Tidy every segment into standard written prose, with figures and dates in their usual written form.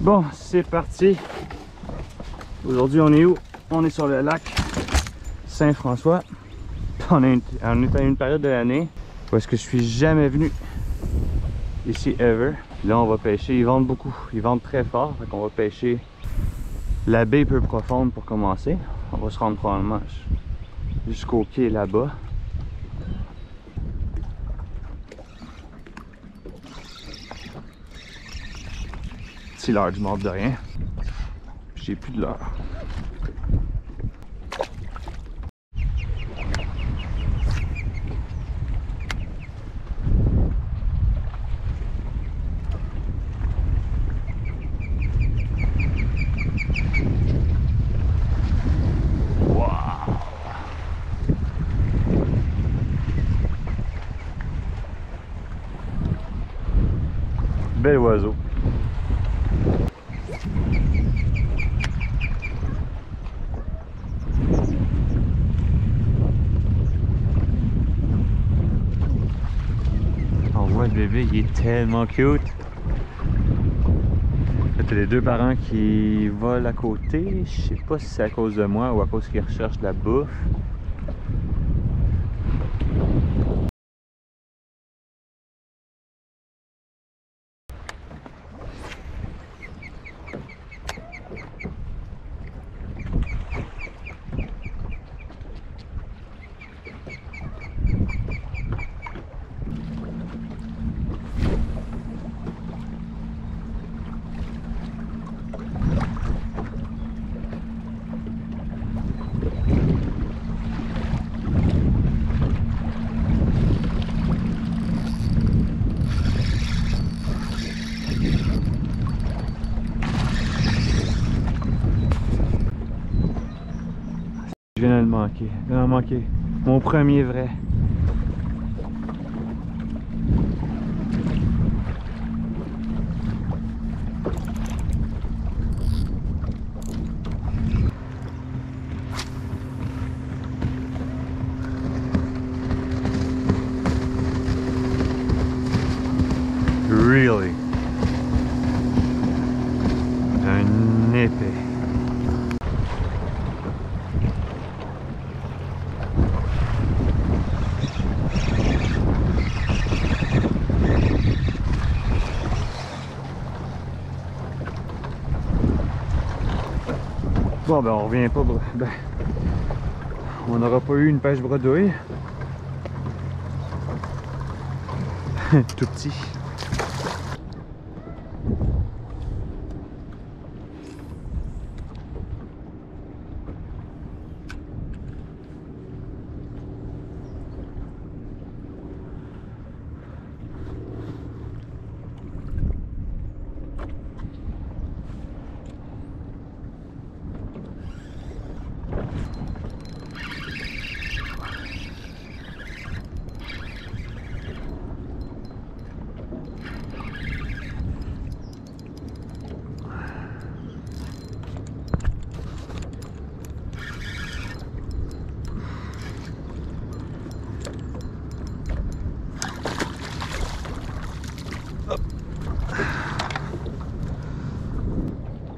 Bon, c'est parti. Aujourd'hui, on est où? On est sur le lac Saint-François. On est à une période de l'année où est-ce que je suis jamais venu ici, ever. Là, on va pêcher. Ils vendent beaucoup. Ils vendent très fort. Donc, on va pêcher la baie peu profonde pour commencer. On va se rendre probablement jusqu'au quai là-bas. Petit large mort de rien. J'ai plus de leurre. Bel oiseau. On voit le bébé, il est tellement cute. T'as les deux parents qui volent à côté. Je sais pas si c'est à cause de moi ou à cause qu'ils recherchent de la bouffe. Je viens de le manquer, mon premier vrai. Really? Un épée. Bon ben on revient pas, ben, on n'aura pas eu une pêche bredouille. Tout petit.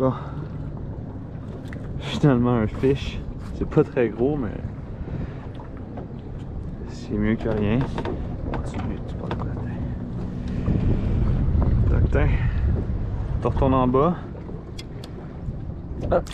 Bon, finalement un fish, c'est pas très gros mais c'est mieux que rien. Tu prends le cotin. Cotin, tu retournes en bas. Hop.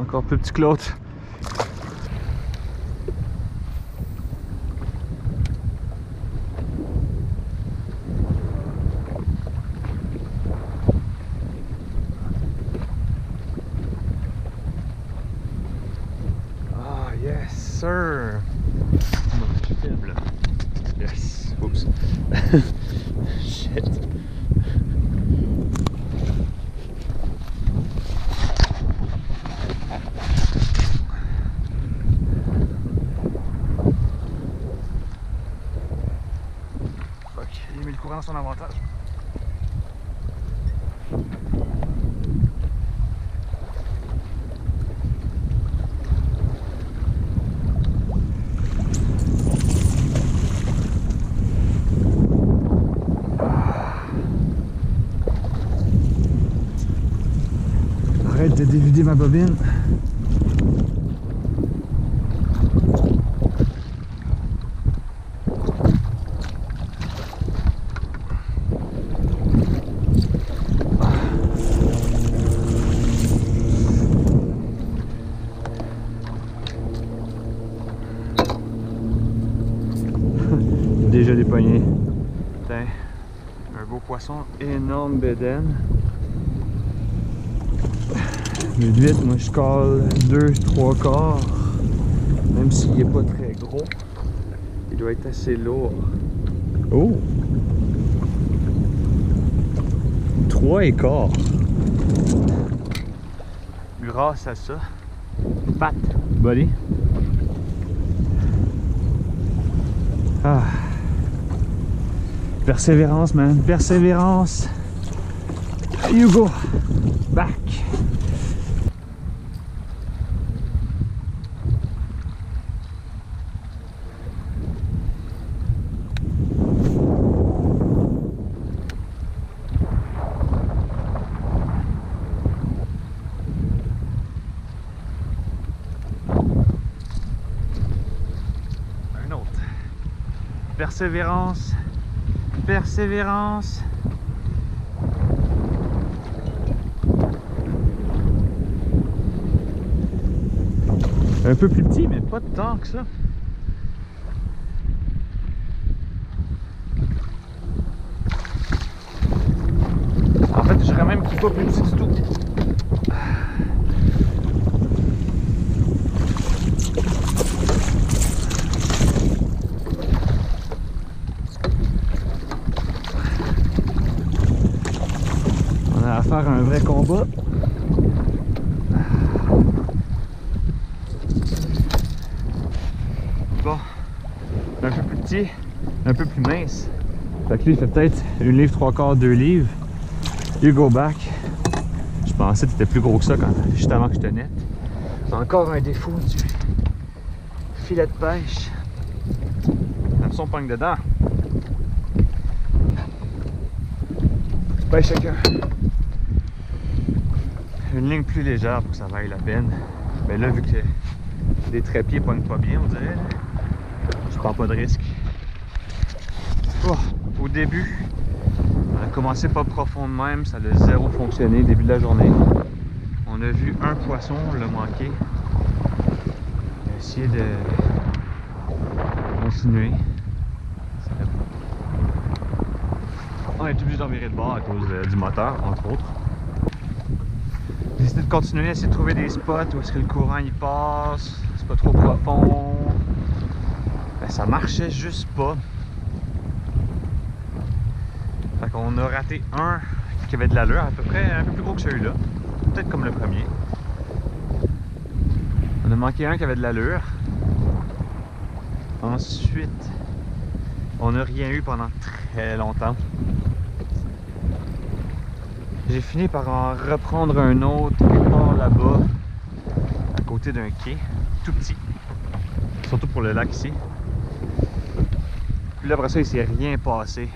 Encore plus petit que l'autre. Shit. Fuck, il met le courant à son avantage. Arrête de dévider ma bobine. Déjà des poignées. Putain, un beau poisson, énorme bédaine. Le 8, moi je colle 2-3 quarts, même s'il n'est pas très gros, il doit être assez lourd. Oh! 3 et quart! Grâce à ça, patte, body. Ah! Persévérance, man, persévérance! You go! Back! Persévérance, persévérance. Un peu plus petit, mais pas tant que ça. En fait, je serais même qu'il soit plus petit du tout. Faire un vrai combat. Bon, un peu plus petit, un peu plus mince. Fait que lui il fait peut-être 1 livre, 3/4, 2 livres. You go back. Je pensais que c'était plus gros que ça quand, juste avant que je te nette. Encore un défaut du filet de pêche. Même son pogne dedans. Pêche chacun. Une ligne plus légère pour que ça vaille la peine. Mais là, vu que les trépieds pognent pas bien, on dirait, je prends pas de risque. Oh, au début, on a commencé pas profond de même, ça a zéro fonctionné, début de la journée. On a vu un poisson, on l'a manqué. On a essayé de continuer. On est obligé d'envirer le bord à cause du moteur, entre autres. J'ai décidé de continuer à essayer de trouver des spots où est-ce que le courant y passe, c'est pas trop profond. Ben, ça marchait juste pas. Fait qu'on a raté un qui avait de l'allure, à peu près un peu plus gros que celui-là. Peut-être comme le premier. On a manqué un qui avait de l'allure. Ensuite, on n'a rien eu pendant très longtemps. J'ai fini par en reprendre un autre par là-bas, à côté d'un quai, tout petit, surtout pour le lac ici. Puis là, après ça, il s'est rien passé.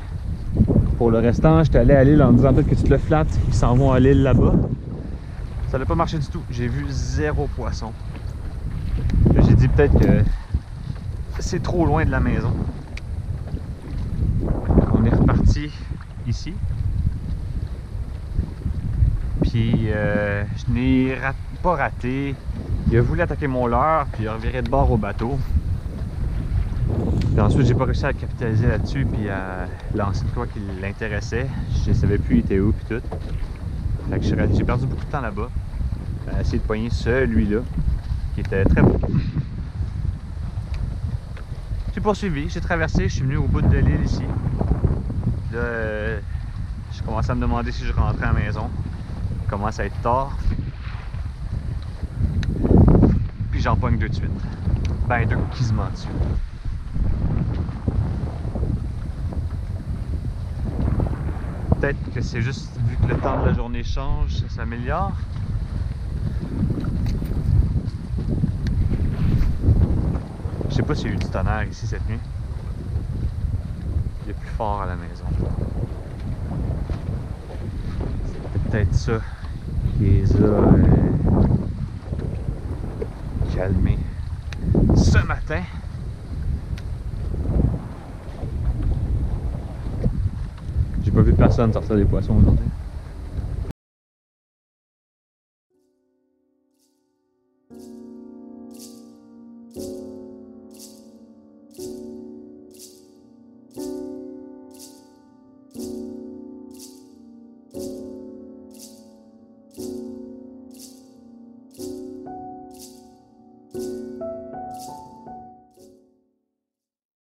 Pour le restant, j'étais allé à l'île en me disant peut-être que tu te le flattes, ils s'en vont à l'île là-bas. Ça n'a pas marché du tout, j'ai vu 0 poisson. J'ai dit peut-être que c'est trop loin de la maison. On est reparti ici. Puis je n'ai pas raté. Il a voulu attaquer mon leurre, puis il a reviré de bord au bateau. Puis ensuite, j'ai pas réussi à capitaliser là-dessus, puis à lancer de quoi qui l'intéressait. Je savais plus il était où, puis tout. Fait que j'ai perdu beaucoup de temps là-bas à essayer de poigner celui-là, qui était très beau. J'ai poursuivi, j'ai traversé, je suis venu au bout de l'île ici. Puis là, je commençais à me demander si je rentrais à la maison. Il commence à être tard. Puis j'en pogne deux de suite. Ben deux qui se mentent dessus. Peut-être que c'est juste vu que le temps de la journée change, ça s'améliore. Je sais pas s'il y a eu du tonnerre ici cette nuit. Il est plus fort à la maison. C'est peut-être ça qui les a calmés ce matin. J'ai pas vu personne sortir des poissons aujourd'hui.